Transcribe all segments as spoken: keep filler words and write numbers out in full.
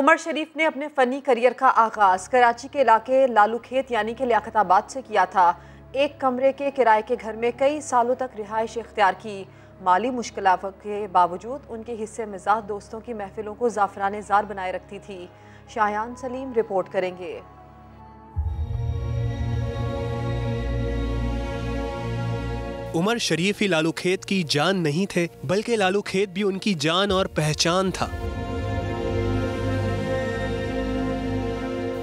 उमर शरीफ ने अपने funny career का आगाज़ कराची के इलाके लालूखेत यानी कि लियाकताबाद से किया था। एक कमरे के किराए के घर में कई सालों तक रिहाइश इख्तियार की। माली मुश्किलों के बावजूद उनके हिस्से मिजाज दोस्तों की महफिलों को ज़ाफ़रान ज़ार बनाए रखती थी। शायान सलीम रिपोर्ट करेंगे। उमर शरीफ ही लालूखेत की जान नहीं थे, बल्कि लालूखेत भी उनकी जान और पहचान था।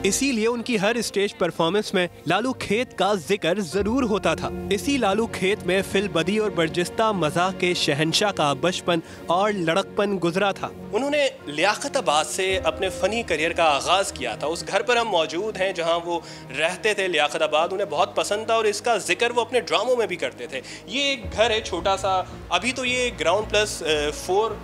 इसीलिए उनकी हर स्टेज परफॉर्मेंस में लालूखेत का जिक्र जरूर होता था। इसी लालूखेत में फिलबदी और बर्जिस्ता मज़ाक के शहंशाह का बचपन और लड़कपन गुजरा था। उन्होंने लियाकताबाद से अपने फ़नी करियर का आगाज़ किया था। उस घर पर हम मौजूद हैं जहां वो रहते थे। लियाकताबाद उन्हें बहुत पसंद था और इसका जिक्र वो अपने ड्रामों में भी करते थे। ये एक घर है छोटा सा, अभी तो ये ग्राउंड प्लस फोर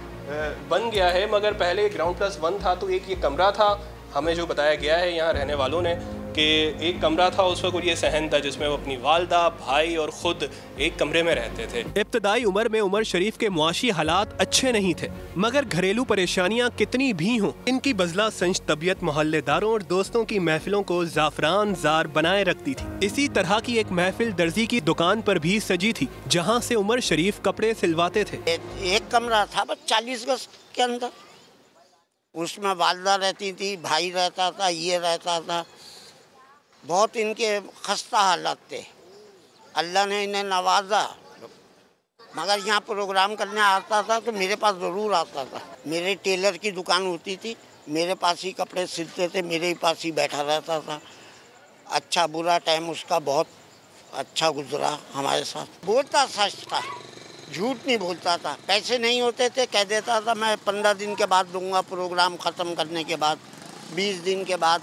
बन गया है, मगर पहले ग्राउंड प्लस वन था। तो एक ये कमरा था, हमें जो बताया गया है यहाँ रहने वालों ने कि एक कमरा था उस वक्त, ये सहन था जिसमें वो अपनी वालदा, भाई और ख़ुद एक कमरे में रहते थे। इब्तदाई उम्र में उमर शरीफ के मुआशी हालात अच्छे नहीं थे, मगर घरेलू परेशानियाँ कितनी भी हों, इनकी बजला संश तबीयत मोहल्लेदारों और दोस्तों की महफिलों को ज़ाफ़रान ज़ार बनाए रखती थी। इसी तरह की एक महफिल दर्जी की दुकान पर भी सजी थी, जहाँ से उमर शरीफ कपड़े सिलवाते थे। एक कमरा था बस चालीस गज के अंदर, उसमें वालदा रहती थी, भाई रहता था, ये रहता था। बहुत इनके खस्ता हालात थे, अल्लाह ने इन्हें नवाजा। मगर यहाँ प्रोग्राम करने आता था तो मेरे पास ज़रूर आता था। मेरे टेलर की दुकान होती थी, मेरे पास ही कपड़े सिलते थे, मेरे ही पास ही बैठा रहता था। अच्छा बुरा टाइम उसका बहुत अच्छा गुजरा हमारे साथ। बोलता सच था, झूठ नहीं बोलता था। पैसे नहीं होते थे, कह देता था मैं पंद्रह दिन के बाद दूंगा, प्रोग्राम ख़त्म करने के बाद बीस दिन के बाद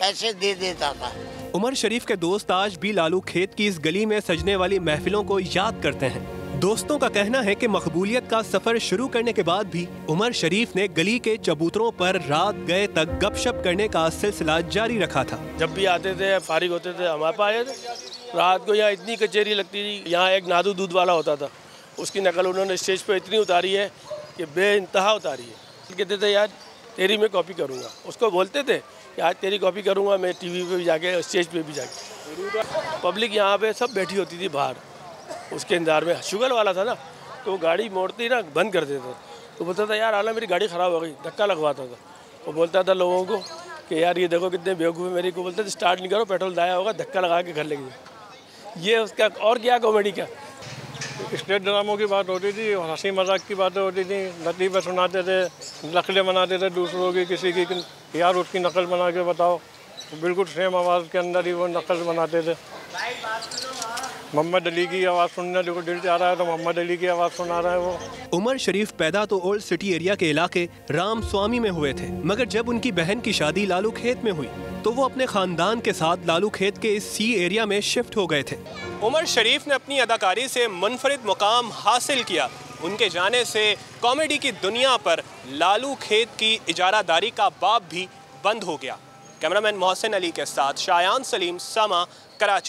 पैसे दे देता था। उमर शरीफ के दोस्त आज भी लालूखेत की इस गली में सजने वाली महफिलों को याद करते हैं। दोस्तों का कहना है कि मकबूलियत का सफ़र शुरू करने के बाद भी उमर शरीफ ने गली के चबूतरों पर रात गए तक गपशप करने का सिलसिला जारी रखा था। जब भी आते थे, फारिग होते थे, हमारे पास आए थे। रात को यहाँ इतनी कचहरी लगती थी। यहाँ एक नादू दूध वाला होता था, उसकी नकल उन्होंने स्टेज पे इतनी उतारी है कि बेइंतहा उतारी है। कहते थे यार तेरी मैं कॉपी करूँगा, उसको बोलते थे कि आज तेरी कॉपी करूँगा मैं, टीवी पे भी जाके स्टेज पे भी जाके। पब्लिक यहाँ पे सब बैठी होती थी बाहर, उसके इंतजार में। शुगर वाला था ना, तो गाड़ी मोड़ती ना बंद कर देता, तो बोलता था यार आला मेरी गाड़ी ख़राब हो गई, धक्का लगवाता था। वो बोलता था लोगों को कि यार ये देखो कितने बेवकूफ़ मेरी को, बोलते थे स्टार्ट नहीं करो, पेट्रोल दाया होगा, धक्का लगा के घर ले गए। ये उसका और क्या कॉमेडी का स्टेट ड्रामों की बात होती थी, हंसी मजाक की बातें होती थी, लतीफ़े सुनाते थे, नकलें बनाते थे दूसरों की। किसी की यार उसकी नकल बना के बताओ, बिल्कुल सेम आवाज़ के अंदर ही वो नकल बनाते थे। मोहम्मद अली की आवाज़ सुनने को दिल चाह रहा है तो मोहम्मद अली की आवाज़ सुना रहा है वो। उमर शरीफ पैदा तो ओल्ड सिटी एरिया के इलाके राम स्वामी में हुए थे, मगर जब उनकी बहन की शादी लालूखेत में हुई तो वो अपने ख़ानदान के साथ लालूखेत के इस सी एरिया में शिफ्ट हो गए थे। उमर शरीफ ने अपनी अदाकारी से मुनफरिद मुकाम हासिल किया। उनके जाने से कॉमेडी की दुनिया पर लालूखेत की इजारादारी का बाब भी बंद हो गया। कैमरामैन मोहसिन अली के साथ शायान सलीम, सामा, कराची।